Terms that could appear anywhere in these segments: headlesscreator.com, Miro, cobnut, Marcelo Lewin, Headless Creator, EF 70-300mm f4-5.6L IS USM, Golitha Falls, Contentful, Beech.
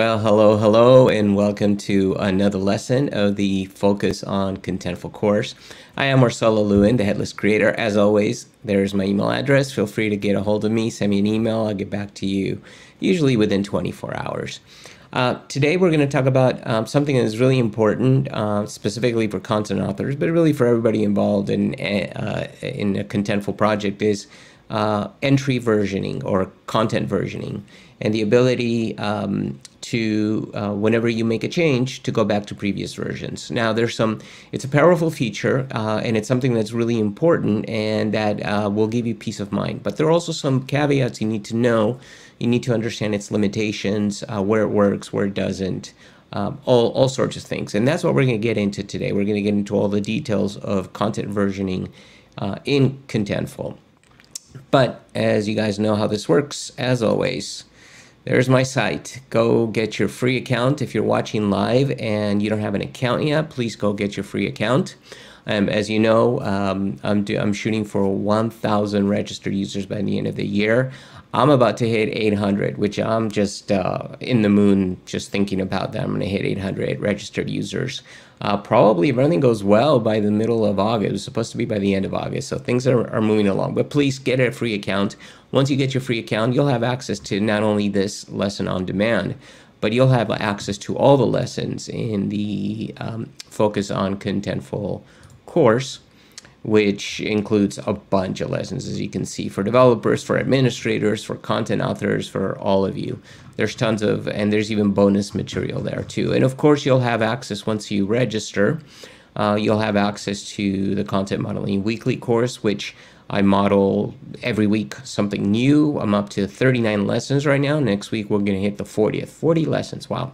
Well, hello, and welcome to another lesson of the Focus on Contentful course. I am Marcelo Lewin, the Headless Creator. As always, there's my email address. Feel free to get a hold of me, send me an email, I'll get back to you, usually within 24 hours. Today we're going to talk about something that is really important, specifically for content authors, but really for everybody involved in a Contentful project is entry versioning or content versioning, and the ability to, whenever you make a change, to go back to previous versions. Now, it's a powerful feature, and it's something that's really important and that will give you peace of mind. But there are also some caveats you need to know. You need to understand its limitations, where it works, where it doesn't, all sorts of things. And that's what we're going to get into today. We're going to get into all the details of content versioning in Contentful. But as you guys know how this works, as always, there's my site. Go get your free account. If you're watching live and you don't have an account yet, please go get your free account. As you know, I'm shooting for 1,000 registered users by the end of the year. I'm about to hit 800, which I'm just in the moon just thinking about that. I'm going to hit 800 registered users. Probably if everything goes well by the middle of August. It was supposed to be by the end of August, so things are moving along. But please get a free account. Once you get your free account, you'll have access to not only this lesson on demand, but you'll have access to all the lessons in the Focus on Contentful course, which includes a bunch of lessons, as you can see, for developers, for administrators, for content authors, for all of you. There's tons of, and there's even bonus material there too. And of course, you'll have access once you register. You'll have access to the Content Modeling Weekly course, which I model every week something new. I'm up to 39 lessons right now. Next week, we're going to hit the 40th. 40 lessons, wow.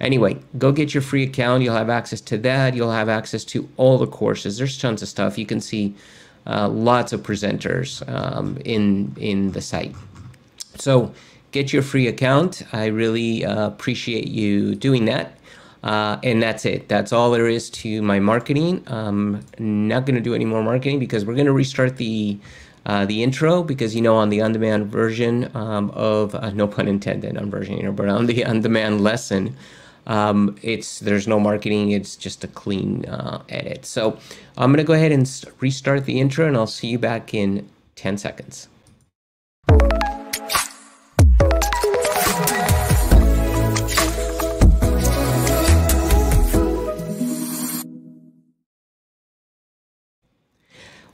Anyway, go get your free account. You'll have access to that. You'll have access to all the courses. There's tons of stuff. You can see lots of presenters in the site. So get your free account. I really appreciate you doing that. And that's it. That's all there is to my marketing. I'm not going to do any more marketing because we're going to restart the intro, because you know, on the on-demand version of, no pun intended on version, you know, but on the on-demand lesson, there's no marketing, it's just a clean edit. So I'm going to go ahead and restart the intro, and I'll see you back in 10 seconds.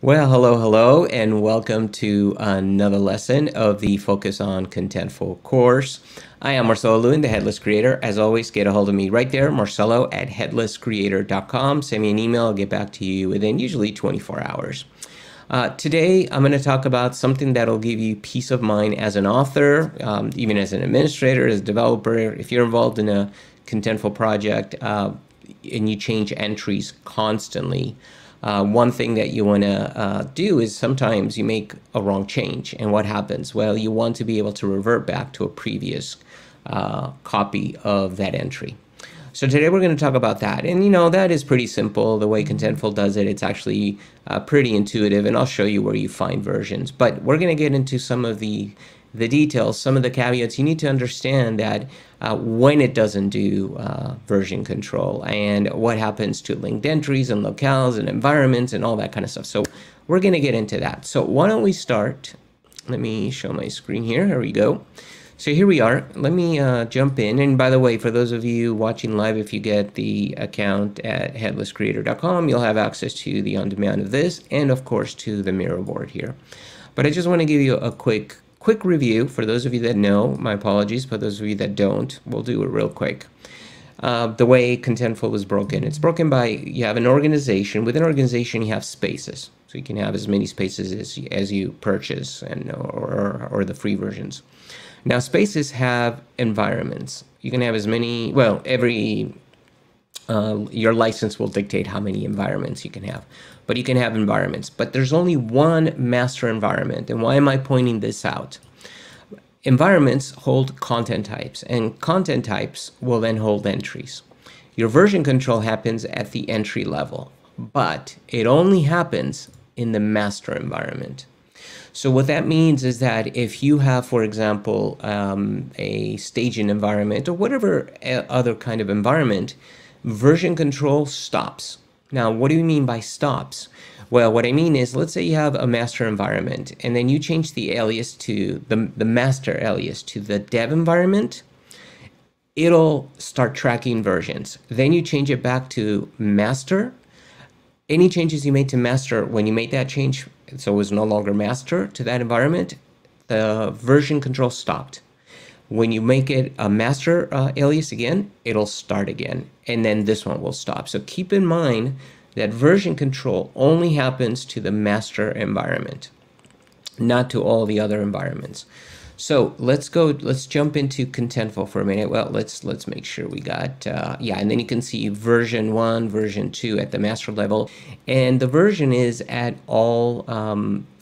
Well, hello, and welcome to another lesson of the Focus on Contentful course. I am Marcelo Lewin, the Headless Creator. As always, get a hold of me right there, Marcelo at headlesscreator.com. Send me an email, I'll get back to you within usually 24 hours. Today, I'm going to talk about something that'll give you peace of mind as an author, even as an administrator, as a developer. If you're involved in a Contentful project and you change entries constantly, one thing that you want to do is sometimes you make a wrong change, and what happens? Well, you want to be able to revert back to a previous copy of that entry. So today we're going to talk about that, and you know, that is pretty simple. The way Contentful does it, it's actually pretty intuitive, and I'll show you where you find versions. But we're going to get into some of the details, some of the caveats. You need to understand that when it doesn't do version control, and what happens to linked entries and locales and environments and all that kind of stuff. So we're going to get into that. So why don't we start? Let me show my screen here. Here we go. So here we are. Let me jump in. And by the way, for those of you watching live, if you get the account at headlesscreator.com, you'll have access to the on-demand of this, and of course to the Miro board here. But I just want to give you a quick review. For those of you that know, my apologies. For those of you that don't, we'll do it real quick. The way Contentful is broken, it's broken by, you have an organization. Within an organization, you have spaces. So you can have as many spaces as you purchase and or the free versions. Now, spaces have environments. You can have as many, well, every, your license will dictate how many environments you can have. But you can have environments, but there's only one master environment. And why am I pointing this out? Environments hold content types, and content types will then hold entries. Your version control happens at the entry level, but it only happens in the master environment. So what that means is that if you have, for example, a staging environment or whatever other kind of environment, version control stops. Now, what do you mean by stops? Well, what I mean is, let's say you have a master environment and then you change the alias to the master alias to the dev environment. It'll start tracking versions. Then you change it back to master. Any changes you made to master, when you made that change, so it was no longer master to that environment, the version control stopped. When you make it a master alias again, it'll start again. And then this one will stop. So keep in mind that version control only happens to the master environment, not to all the other environments. So let's jump into Contentful for a minute. Well, let's make sure we got, and then you can see version 1, version 2 at the master level. And the version is at all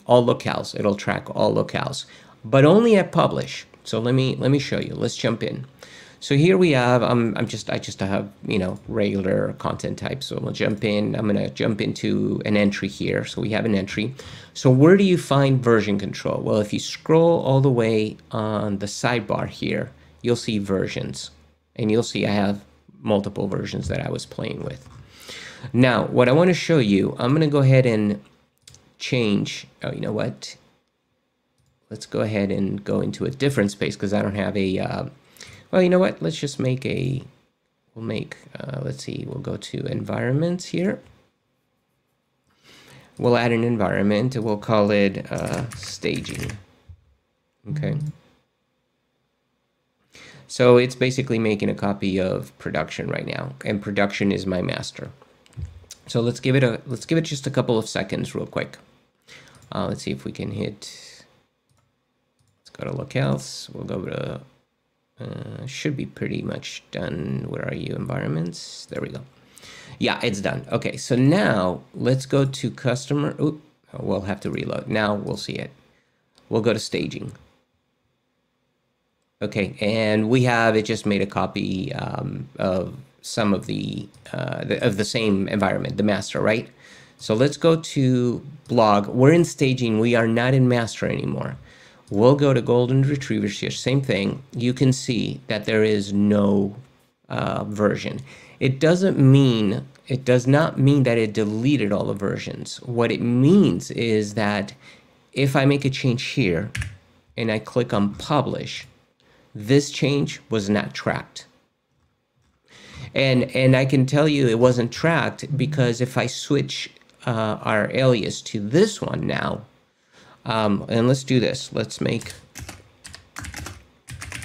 locales. It'll track all locales, but only at publish. So let me show you, let's jump in. So here we have, I just have, regular content type. So we'll jump in, I'm gonna jump into an entry here. So we have an entry. So where do you find version control? Well, if you scroll all the way on the sidebar here, you'll see versions, and you'll see I have multiple versions that I was playing with. Now, what I wanna show you, I'm gonna go ahead and change, let's go ahead and go into a different space because I don't have a, well, you know what? Let's just make a, let's see, we'll go to environments here. We'll add an environment and we'll call it staging. Okay. So it's basically making a copy of production right now, and production is my master. So let's give it just a couple of seconds real quick. Let's see if we can hit, let's go to locales. We'll go to, should be pretty much done. Where are you? Environments. There we go. Yeah, it's done. Okay, so now let's go to customer. Ooh, we'll have to reload. Now we'll see it. We'll go to staging. Okay, and we have it just made a copy of some of the same environment, the master, right? So let's go to blog. We're in staging. We are not in master anymore. We'll go to golden retrievers here, same thing. You can see that there is no version. It does not mean that it deleted all the versions. What it means is that if I make a change here and I click on publish, this change was not tracked. And I can tell you it wasn't tracked because if I switch our alias to this one now, and let's do this. Let's make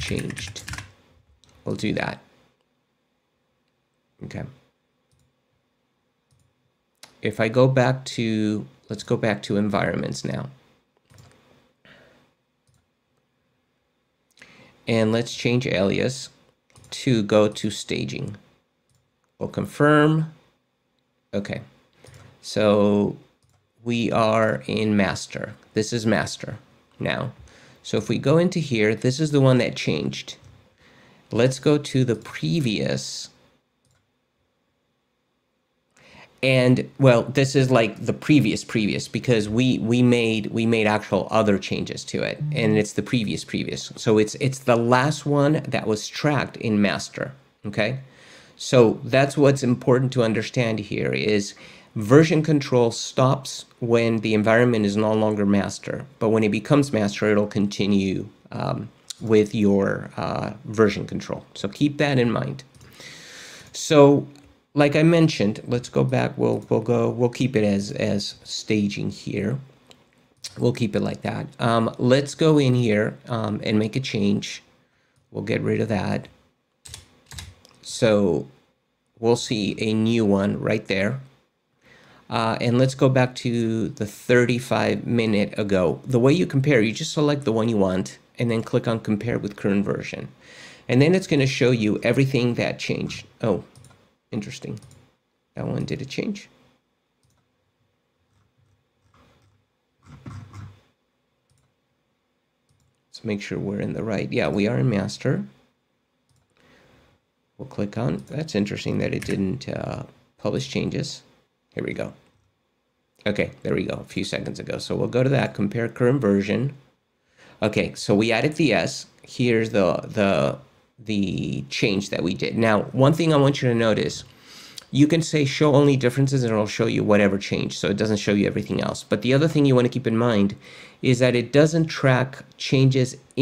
changed. We'll do that. Okay. If I go back to, let's go back to environments now. And let's change alias to go to staging. We'll confirm. Okay. So we are in master. This is master now. So if we go into here, this is the one that changed. Let's go to the previous. And well, this is like the previous because we made actual other changes to it, and it's the previous. So it's the last one that was tracked in master, okay? So that's what's important to understand here is version control stops when the environment is no longer master, but when it becomes master, it'll continue with your version control. So keep that in mind. So like I mentioned, let's go back. We'll keep it as staging here. We'll keep it like that. Let's go in here and make a change. We'll get rid of that. So we'll see a new one right there. And let's go back to the 35-minute ago. The way you compare, you just select the one you want and then click on compare with current version. And then it's going to show you everything that changed. Oh, interesting. That one did a change. Let's make sure we're in the right. Yeah, we are in master. We'll click on. That's interesting that it didn't publish changes. Here we go. Okay, there we go, a few seconds ago. So we'll go to that, compare current version. Okay, so we added the S. Here's the change that we did. Now, one thing I want you to notice, you can say show only differences and it'll show you whatever changed, so it doesn't show you everything else. But the other thing you want to keep in mind is that it doesn't track changes in